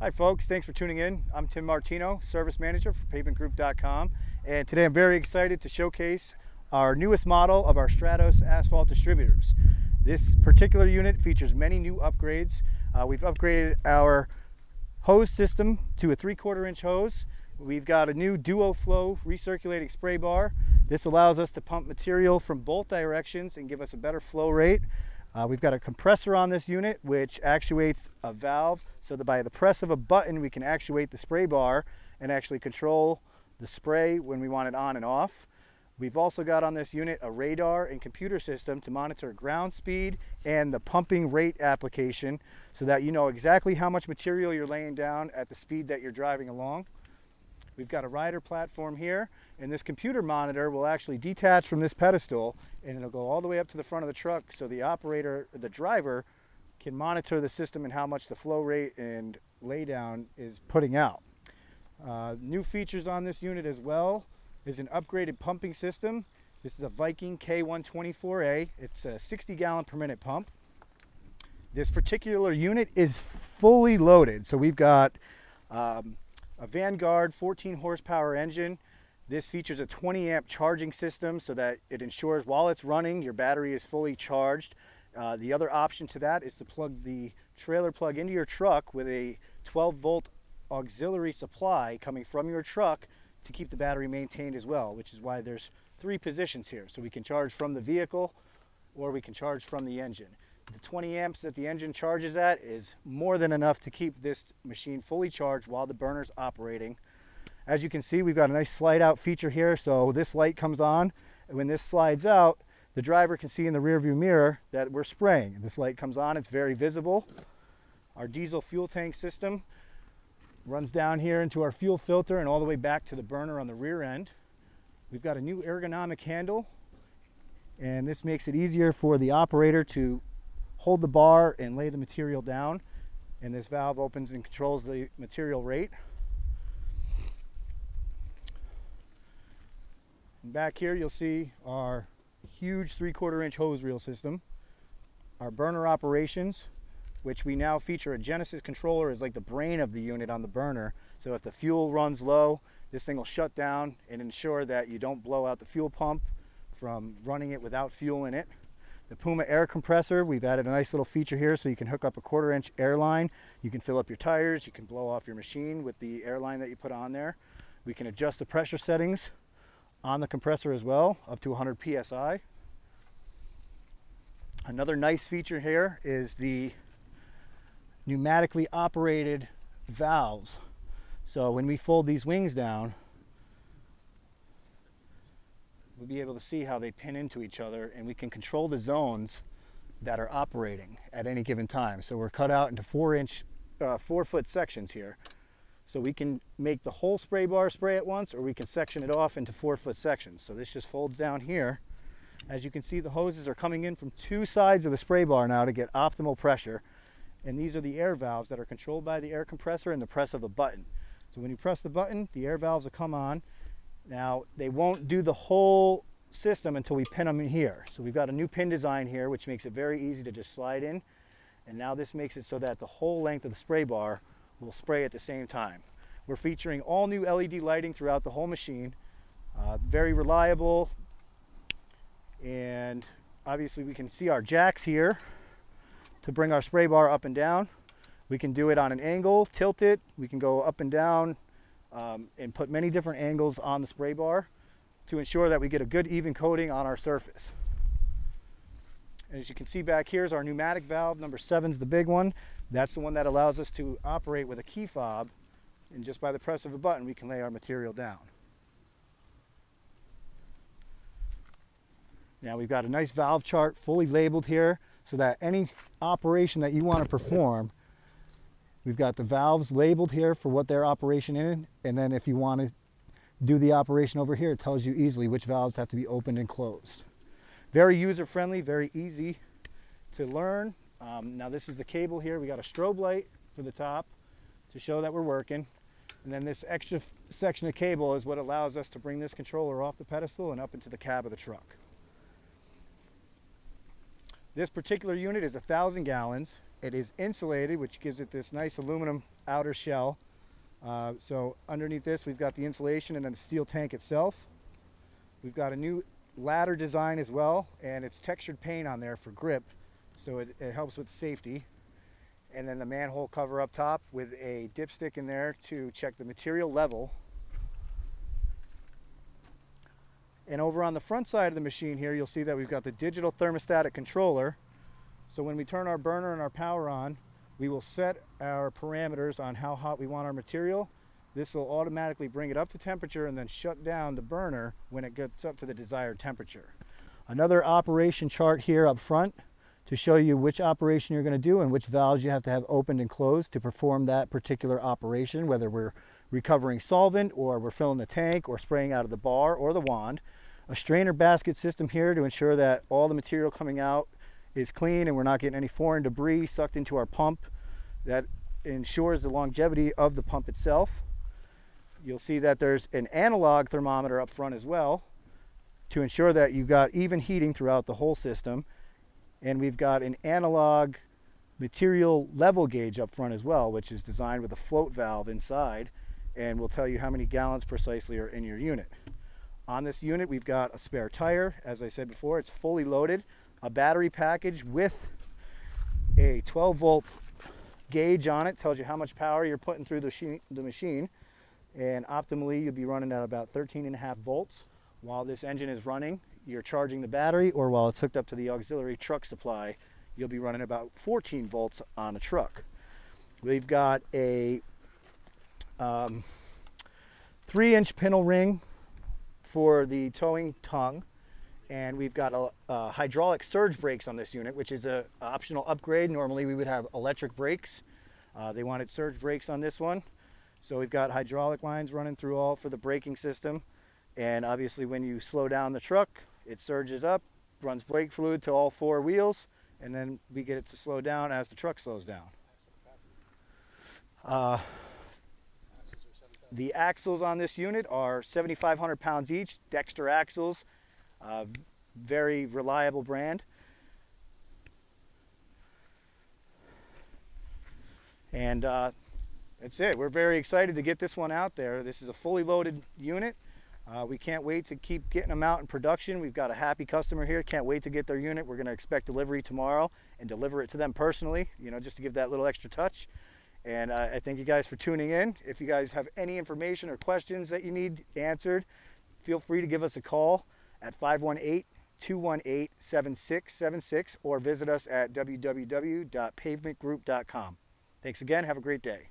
Hi folks, thanks for tuning in. I'm Tim Martino, Service Manager for pavementgroup.com, and today I'm very excited to showcase our newest model of our Stratos asphalt distributors. This particular unit features many new upgrades. We've upgraded our hose system to a 3/4 inch hose. We've got a new duo flow recirculating spray bar. This allows us to pump material from both directions and give us a better flow rate. We've got a compressor on this unit which actuates a valve so that by the press of a button we can actuate the spray bar and actually control the spray when we want it on and off. We've also got on this unit a radar and computer system to monitor ground speed and the pumping rate application so that you know exactly how much material you're laying down at the speed that you're driving along. We've got a rider platform here, and this computer monitor will actually detach from this pedestal and it'll go all the way up to the front of the truck so the operator, the driver, can monitor the system and how much the flow rate and lay down is putting out. New features on this unit as well is an upgraded pumping system. This is a Viking K124A. It's a 60-gallon-per-minute pump. This particular unit is fully loaded, so we've got a Vanguard 14-horsepower engine. This features a 20-amp charging system so that it ensures while it's running, your battery is fully charged. The other option to that is to plug the trailer plug into your truck with a 12-volt auxiliary supply coming from your truck to keep the battery maintained as well, which is why there's three positions here. So we can charge from the vehicle or we can charge from the engine. The 20 amps that the engine charges at is more than enough to keep this machine fully charged while the burner's operating. As you can see, we've got a nice slide out feature here. So this light comes on, and when this slides out, the driver can see in the rearview mirror that we're spraying. This light comes on, it's very visible. Our diesel fuel tank system runs down here into our fuel filter and all the way back to the burner on the rear end. We've got a new ergonomic handle, and this makes it easier for the operator to hold the bar and lay the material down, and this valve opens and controls the material rate. And back here you'll see our huge 3/4 inch hose reel system, our burner operations, which we now feature a Genesis controller as like the brain of the unit on the burner. So if the fuel runs low, this thing will shut down and ensure that you don't blow out the fuel pump from running it without fuel in it. The Puma air compressor, we've added a nice little feature here so you can hook up a 1/4 inch air line. You can fill up your tires, you can blow off your machine with the air line that you put on there. We can adjust the pressure settings on the compressor as well, up to 100 PSI. Another nice feature here is the pneumatically operated valves. So when we fold these wings down, we'll be able to see how they pin into each other, and we can control the zones that are operating at any given time. So we're cut out into 4-foot sections here. So we can make the whole spray bar spray at once, or we can section it off into 4-foot sections. So this just folds down here. As you can see, the hoses are coming in from two sides of the spray bar now to get optimal pressure. And these are the air valves that are controlled by the air compressor and the press of a button. So when you press the button, the air valves will come on. Now, they won't do the whole system until we pin them in here. So we've got a new pin design here, which makes it very easy to just slide in. And now this makes it so that the whole length of the spray bar will spray at the same time. We're featuring all new LED lighting throughout the whole machine. Very reliable. And obviously we can see our jacks here to bring our spray bar up and down. We can do it on an angle, tilt it. We can go up and down. And put many different angles on the spray bar to ensure that we get a good even coating on our surface. And as you can see back here is our pneumatic valve. Number 7 is the big one. That's the one that allows us to operate with a key fob, and just by the press of a button we can lay our material down. Now we've got a nice valve chart fully labeled here so that any operation that you want to perform, we've got the valves labeled here for what their operation is, and then if you want to do the operation over here, it tells you easily which valves have to be opened and closed. Very user-friendly, very easy to learn. Now this is the cable here. We got a strobe light for the top to show that we're working. And then this extra section of cable is what allows us to bring this controller off the pedestal and up into the cab of the truck. This particular unit is 1,000 gallons. It is insulated, which gives it this nice aluminum outer shell. So underneath this, we've got the insulation and then the steel tank itself. We've got a new ladder design as well, and it's textured paint on there for grip, so it helps with safety. And then the manhole cover up top with a dipstick in there to check the material level. And over on the front side of the machine here, you'll see that we've got the digital thermostatic controller. So when we turn our burner and our power on, we will set our parameters on how hot we want our material. This will automatically bring it up to temperature and then shut down the burner when it gets up to the desired temperature. Another operation chart here up front to show you which operation you're going to do and which valves you have to have opened and closed to perform that particular operation, whether we're recovering solvent or we're filling the tank or spraying out of the bar or the wand. A strainer basket system here to ensure that all the material coming out is clean and we're not getting any foreign debris sucked into our pump. That ensures the longevity of the pump itself. You'll see that there's an analog thermometer up front as well to ensure that you've got even heating throughout the whole system. And we've got an analog material level gauge up front as well, which is designed with a float valve inside and will tell you how many gallons precisely are in your unit. On this unit, we've got a spare tire. As I said before, it's fully loaded. A battery package with a 12 volt gauge on it tells you how much power you're putting through the machine. And optimally, you'll be running at about 13.5 volts. While this engine is running, you're charging the battery, or while it's hooked up to the auxiliary truck supply, you'll be running about 14 volts on a truck. We've got a 3-inch pintle ring for the towing tongue, and we've got a hydraulic surge brakes on this unit, which is an optional upgrade. Normally we would have electric brakes. They wanted surge brakes on this one. So we've got hydraulic lines running through all for the braking system. And obviously when you slow down the truck, it surges up, runs brake fluid to all four wheels, and then we get it to slow down as the truck slows down. The axles on this unit are 7,500 pounds each, Dexter axles, very reliable brand. And that's it. We're very excited to get this one out there. This is a fully loaded unit. We can't wait to keep getting them out in production. We've got a happy customer here. Can't wait to get their unit. We're going to expect delivery tomorrow and deliver it to them personally, you know, just to give that little extra touch. And I thank you guys for tuning in. If you guys have any information or questions that you need answered, feel free to give us a call at 518-218-7676 or visit us at www.pavementgroup.com. Thanks again. Have a great day.